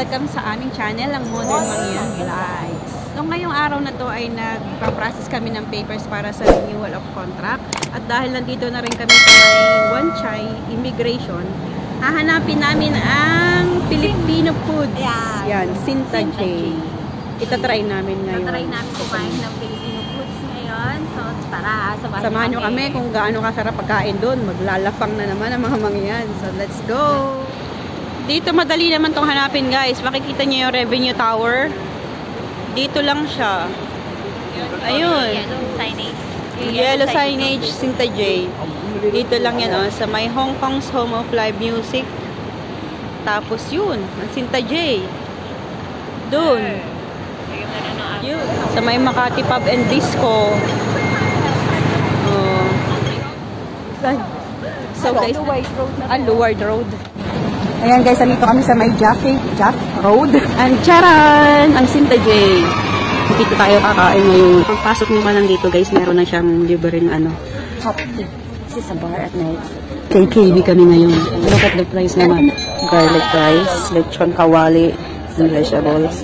welcome sa aming channel, ang Modern Mangyang Lives. So ngayong araw na to ay nagpa-process kami ng papers para sa renewal of contract. At dahil nandito na rin kami sa One Chai Immigration, hahanapin namin ang Filipino food. Yan, Cinta J. Itatry namin ngayon. Itatry namin kumain ng Filipino foods ngayon. So tara, samahan nyo kami kung gaano kasarap pagkain doon. Maglalapang na naman ang mga mangyan. So let's go! Dito madali naman tong hanapin, guys. Makikita niyo yung Revenue Tower. Dito lang siya. Ayun. Yellow signage, Cinta J. Dito lang yan, oh, sa may Hong Kong's Home of Live Music. Tapos yun, ang Cinta J. Doon. Yun. Sa may Makati Pub and Disco. Oh. So guys, White Road. Ayan guys, nandito kami sa may Jaffe Road. And charan! Ang Cinta J. Dito tayo kakain ngayon. Pagpasok nyo ka lang dito guys, meron na siyang libreng ano. This is a bar at night. KKB kami ngayon. Look at the price naman. Garlic rice, lechon kawali, and vegetables.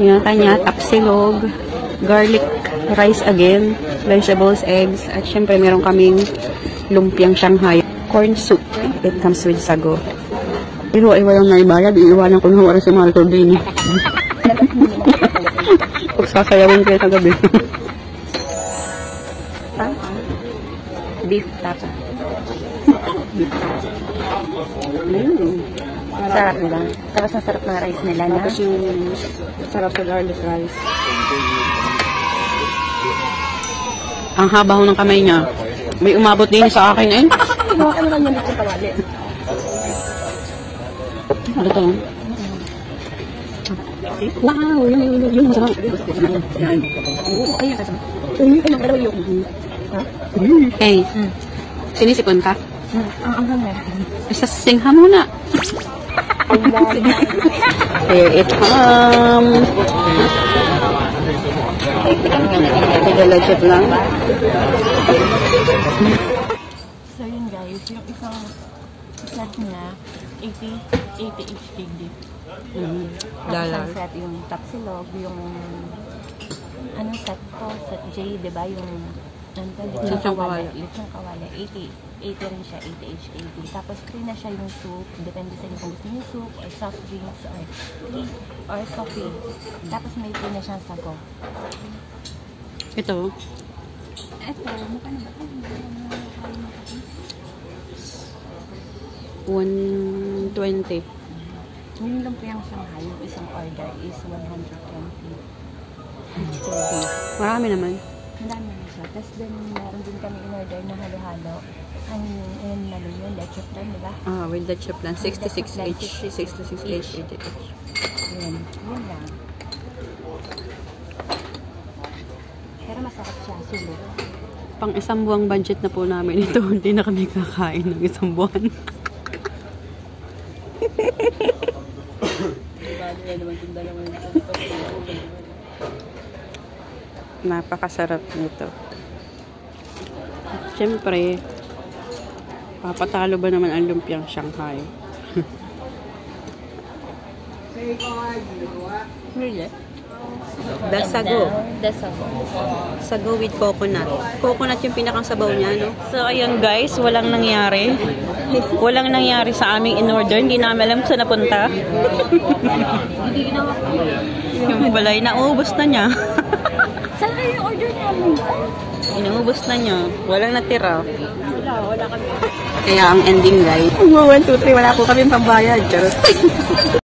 Yung kanya, tapsilog, garlic rice again, vegetables, eggs, at syempre meron kaming lumpiang Shanghai. Corn soup. It comes with sago. Iwa-iwa yung naibayad, iiwanan ko nung oras yung mahal ko din. Huwag sasayawin kayo sa gabi. Beef tata. Beef tata. Sarap nila. Tapos ang sarap ng rice nila. Tapos yung sarap sa garlic rice. Ang habaho ng kamay niya. May umabot din sa akin eh. Huwakan mo kanya dito tawali. Ano to? Wow! Yung masarap. Hey, sinisipon ka? Basta singha muna. Here it comes. Tigalajit lang. So yun guys, yung isang set niya, 80 HKD. Isang set yung tapsilog, yung ano set to, set J, diba? Yung lechong kawali. Lechong kawali. 80 rin siya, 80 HKD. Tapos free na siya yung soup. Depende sa inyo kung gusto niyo soup or soft drinks or coffee. Tapos may free na siyang sago. Ito? Ito, mukha na ba? $120. Yung lumpiang Shanghai, yung isang order is $120. Marami naman. Marami na siya. Tapos din, meron din kami in-order na halo-halo. Ang yun, yung leche plan, diba? Ah, with leche plan. 66 each. 66 each. Yun lang. Pero masarap siya, sulok. Pang isang buwang budget na po namin ito. Hindi na kami kakain ng isang buwan. Napakasarap nito. Siyempre, papatalo ba naman ang lumpiang Shanghai? Really? The sago. Sago with coconut. Coconut yung pinakasabaw niya, no? So, ayun guys, walang nangyari. Walang nangyari sa aming in-order. Hindi namin alam saan napunta. Yung balay, naubos na niya. Saan kayo yung order namin? Inaubos na niya. Walang natira. Wala kami. Kaya ang ending guys. 1, 2, 3, wala po kami pambayad. Charot.